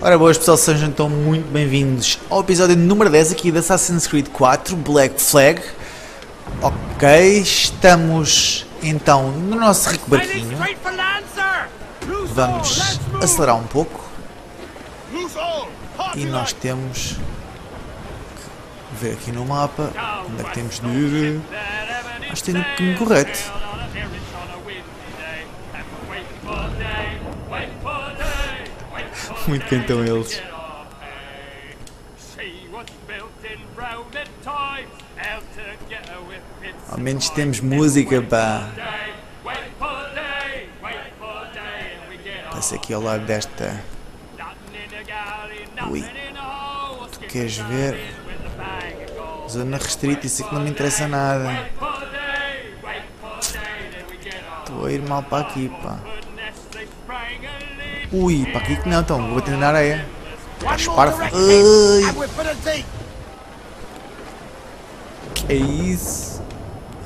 Ora boas pessoal, sejam então muito bem-vindos ao episódio número 10 aqui de Assassin's Creed IV Black Flag. Ok, estamos então no nosso rico barquinho. Vamos acelerar um pouco. E nós temos que ver aqui no mapa onde é que temos de ir. Acho que tem o caminho correto. Muito cantam eles. Ao menos temos música, pá. Passa aqui ao lado desta. Ui. Tu queres ver? Zona restrita, isso aqui não me interessa nada. Estou a ir mal para aqui, pá. Ui, para aqui que não, então vou bater na areia. Ai. Que é isso?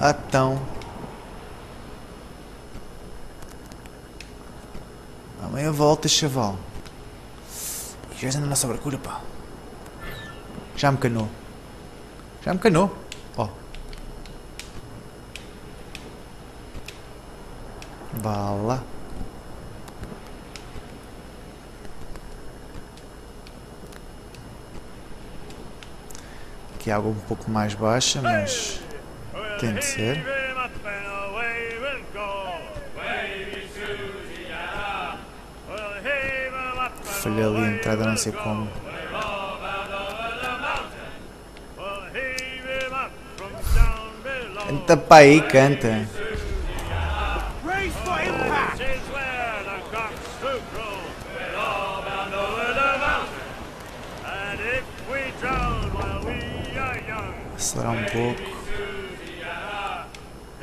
Ah, então. Amanhã volta, chaval. Já está na nossa procura, pá. Já me canou. Já me canou. Ó. Vá lá. Aqui é água um pouco mais baixa, mas tem de ser. Falhei ali a entrada, não sei como. Canta para aí, canta. Acelerar um pouco.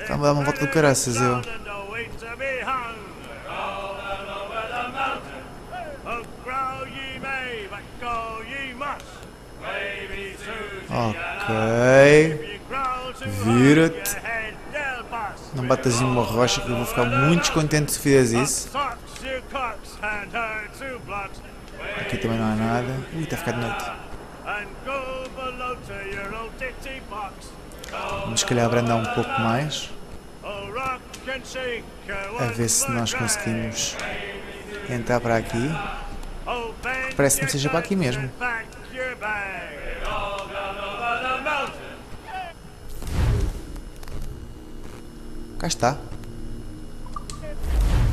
Então vou dar uma volta do caraças eu. Ok. Vira-te. Não batas em uma rocha que eu vou ficar muito descontente se fizeres isso. Aqui também não há nada. Ui, está a ficar de noite. Vamos, se calhar, abrandar um pouco mais, a ver se nós conseguimos entrar para aqui. Parece que não seja para aqui mesmo. Cá está.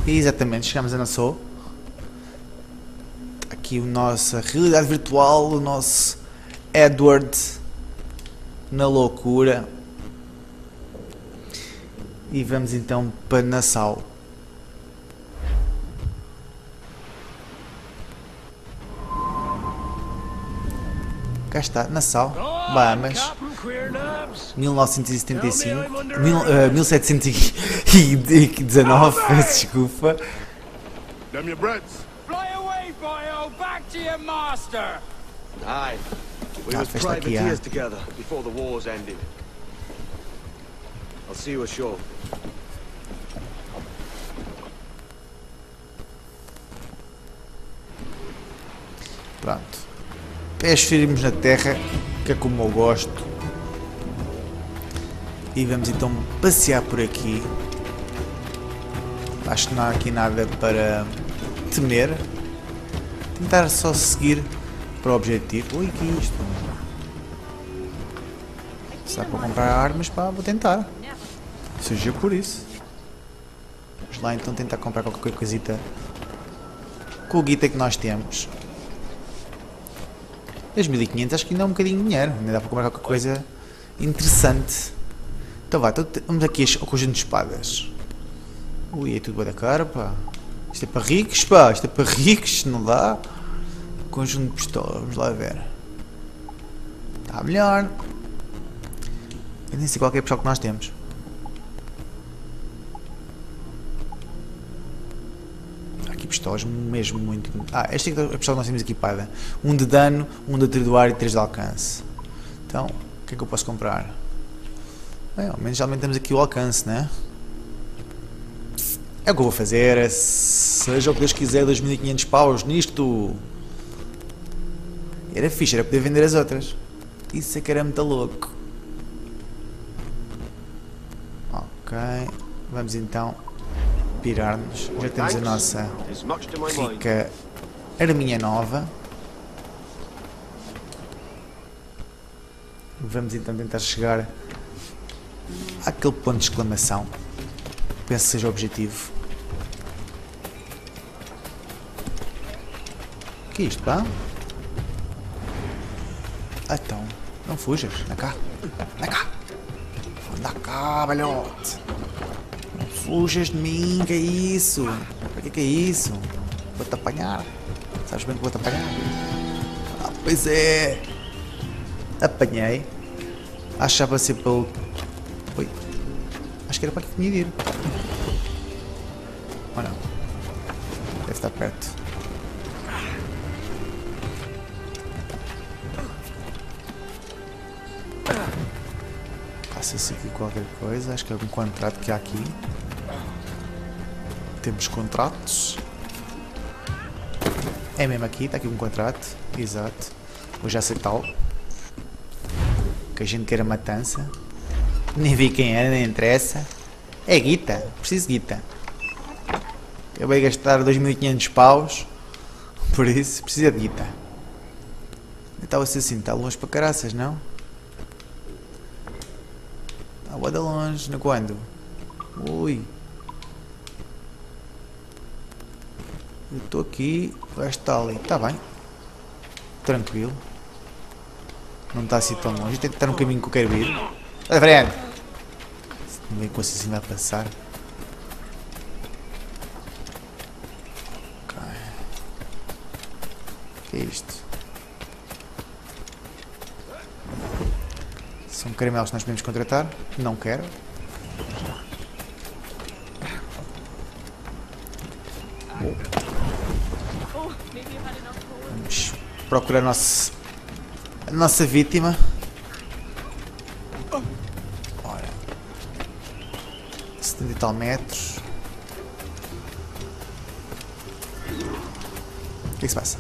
Exatamente, chegamos a Nassau. Aqui a nossa realidade virtual, o nosso Edward na loucura. E vamos então para Nassau. Cá está, Nassau, Bahamas, 1719, desculpa. Ah, festa aqui, ah. Pronto. Pés firmes na terra, que é como eu gosto. E vamos então passear por aqui. Acho que não há aqui nada para temer. Tentar só seguir para o objetivo. Ui, que é isto? Se dá para comprar armas, pá, vou tentar. Seja por isso. Vamos lá então tentar comprar qualquer coisita com o guita que nós temos. 2.500, acho que ainda é um bocadinho de dinheiro. Ainda dá para comprar qualquer coisa interessante. Então vá, vamos aqui ao conjunto de espadas. Ui, é tudo bem da cara, pá. Isto é para ricos, pá. Isto é para ricos, não dá. Conjunto de pistola, vamos lá ver. Está melhor. Eu nem sei qual é a pistola que nós temos. Há aqui pistolas mesmo muito... Ah, esta é a pistola que nós temos equipada. Um de dano, um de atribuar e 3 de alcance. Então, o que é que eu posso comprar? Bem, ao menos já aumentamos aqui o alcance, né? É o que eu vou fazer, é, seja o que Deus quiser, 2500 paus nisto. Era fixe, era poder vender as outras. Isso é que era muito louco. Ok, vamos então pirar-nos. Já temos a nossa rica arminha nova. Vamos então tentar chegar àquele ponto de exclamação. Penso que seja o objetivo. O que é isto, pá? Então, não fujas. Na cá. Na cá. Anda cá, balhote. Não fujas de mim. Que é isso? Para que é isso? Vou-te apanhar. Sabes bem que vou-te apanhar? Ah, pois é. Apanhei. Achava ser pelo... Oi. Acho que era para que tinha de ir. Ou não? Deve estar perto. Passa-se aqui qualquer coisa. Acho que é algum contrato que há aqui. Temos contratos. É mesmo aqui. Está aqui um contrato. Exato. Vou já sei tal. Que a gente queira matança. Nem vi quem era, nem interessa. É guita, preciso de guita. Eu vou gastar 2500 paus. Por isso, precisa de guita. Então assim, está longe para caraças, não? Está boa de longe, não quando? Ui. Eu estou aqui, vai estar ali. Está bem. Tranquilo. Não está assim tão longe, tem que estar no caminho que eu quero ir. Olha, frente! Não veio que o assassino vai passar. Ok. O que é isto? São caramelos que nós podemos contratar? Não quero. Oh. Vamos procurar a nossa vítima. De tal metros. O que é que se passa?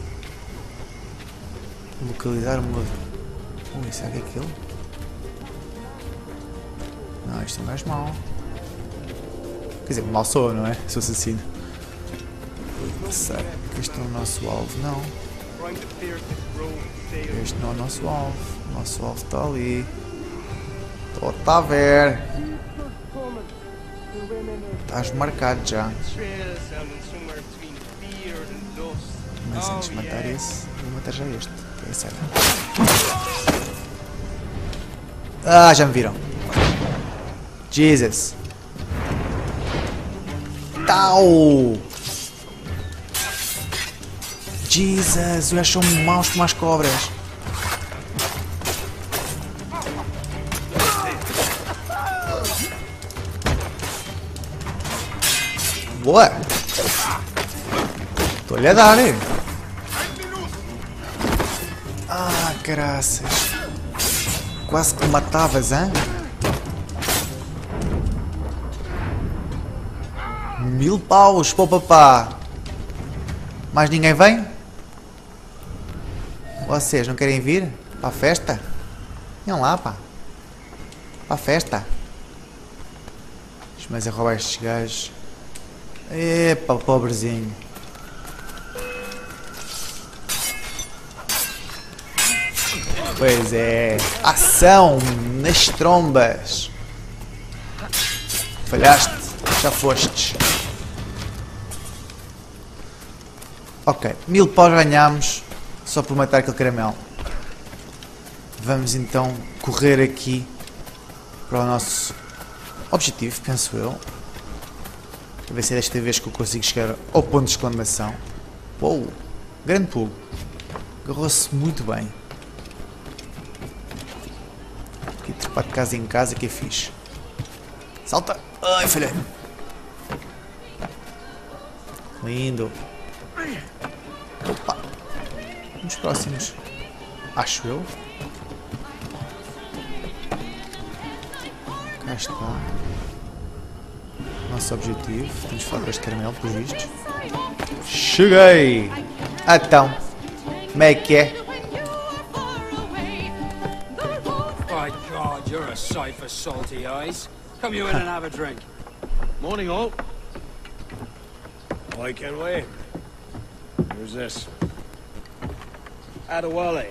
Localizar uma... Ui, será que é aquilo? Não, isto é um gajo mau. Quer dizer, mal sou, não é? Sou assassino. Será que este não é o nosso alvo? Não. Este não é o nosso alvo. O nosso alvo está ali. Está a ver. Estás marcado já. Mas antes de matar esse, vou matar já este. É certo. Ah, já me viram. Jesus. Tau! Jesus, eu acho maus como as cobras. Boa! Estou-lhe a dar, hein? Ah, caraças! Quase que matavas, hein? 1000 paus, pô, papá! Mais ninguém vem? Vocês não querem vir? Para a festa? Venham lá, pá! Para a festa! Mas é roubar estes gajos. Epa, pobrezinho. Pois é. Ação nas trombas. Falhaste. Já fostes. Ok. 1000 paus ganhámos. Só por matar aquele caramelo. Vamos então correr aqui para o nosso objetivo, penso eu. A ver se é desta vez que eu consigo chegar ao ponto de exclamação. Uou! Grande pulo. Agarrou-se muito bem. Aqui trepar de casa em casa que é fixe. Salta! Ai, falhei! Lindo! Opa! Vamos próximos. Acho eu. Cá está. Nosso objetivo. Temos facas de caramelo, pelos vistos. Cheguei! Então. Como é que é? Come you in and have a drink. Morning all. Why can't we? Who's this? Adewale,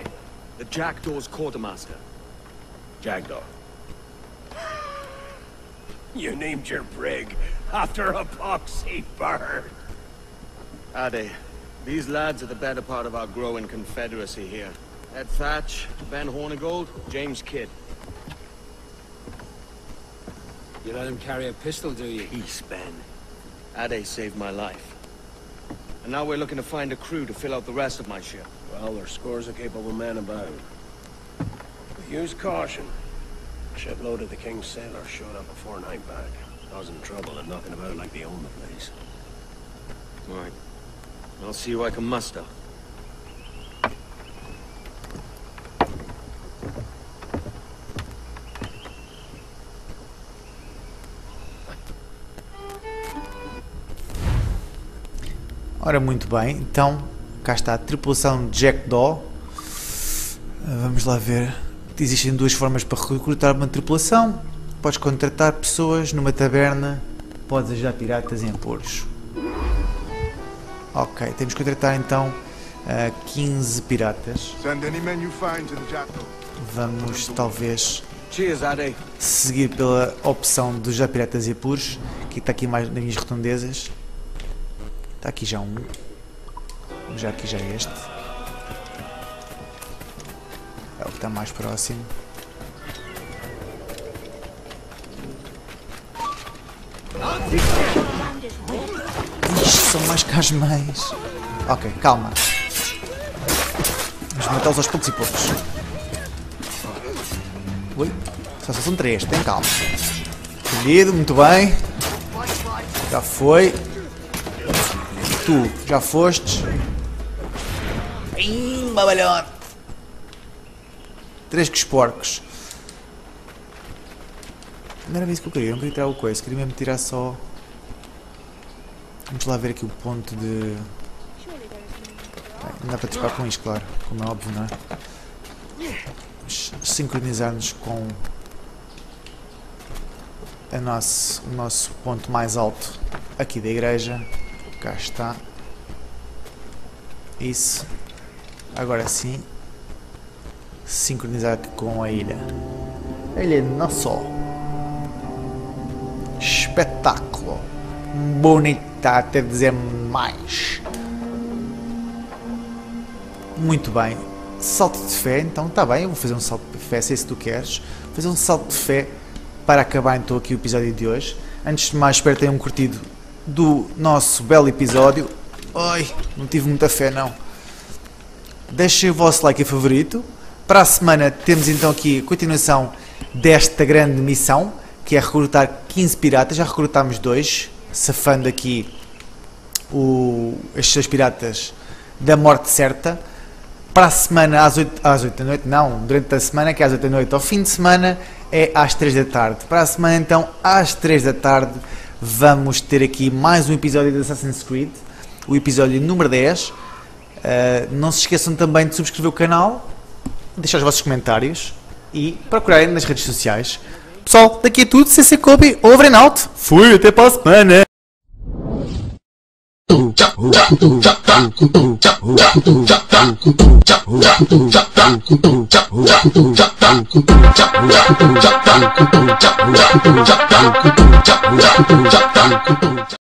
the Jackdaw's quartermaster. Jackdaw. You named your brig after a poxy bird. Ade, these lads are the better part of our growing confederacy here. Ed Thatch, Ben Hornigold, James Kidd. You let him carry a pistol, do you? Peace, Ben. Ade saved my life. And now we're looking to find a crew to fill out the rest of my ship. Well, there are scores of capable men about. But use caution. A shipload of the King's sailors showed up before night back, causing trouble and knocking about like they own the place. All right. I'll see who I can muster. Ora, muito bem, então cá está a tripulação Jackdaw. Vamos lá ver. Existem duas formas para recrutar uma tripulação. Podes contratar pessoas numa taberna, podes ajudar piratas em apuros. Ok, temos que contratar então 15 piratas. Vamos talvez seguir pela opção dos ajudar piratas em apuros, que está aqui mais nas minhas redondezas. Está aqui já um. Já aqui já este. É o que está mais próximo. Ixi, são mais que as mães. Ok, calma. Vamos matá-los aos poucos e poucos. Ui, só são três, tem calma. Colhido, muito bem. Já foi. Tu já fostes. Babalhote. Três que os porcos. Não era isso que eu queria. Eu não queria tirar o coisa. Queria mesmo tirar só. Vamos lá ver aqui o ponto de. Bem, não dá para trepar com isto, claro. Como é óbvio, não é? Vamos sincronizar-nos com a o nosso ponto mais alto aqui da igreja. Cá está. Isso. Agora sim. Sincronizar aqui com a ilha. A ilha de Nassau. Espetáculo. Bonita até dizer mais. Muito bem. Salto de fé. Então está bem. Eu vou fazer um salto de fé. Se tu queres. Vou fazer um salto de fé. Para acabar então aqui o episódio de hoje. Antes de mais, espero que tenham curtido do nosso belo episódio. Ai, não tive muita fé não. Deixem o vosso like e favorito. Para a semana temos então aqui a continuação desta grande missão, que é recrutar 15 piratas. Já recrutámos 2, safando aqui estes piratas da morte certa. Para a semana às 8 da noite, não, durante a semana que é às 8 da noite, ao fim de semana é às 3 da tarde. Para a semana então às 3 da tarde vamos ter aqui mais um episódio de Assassin's Creed, o episódio número 10. Não se esqueçam também de subscrever o canal, deixar os vossos comentários e procurarem nas redes sociais. Pessoal, daqui é tudo, ccKoBi, over and out. Fui, até para a semana.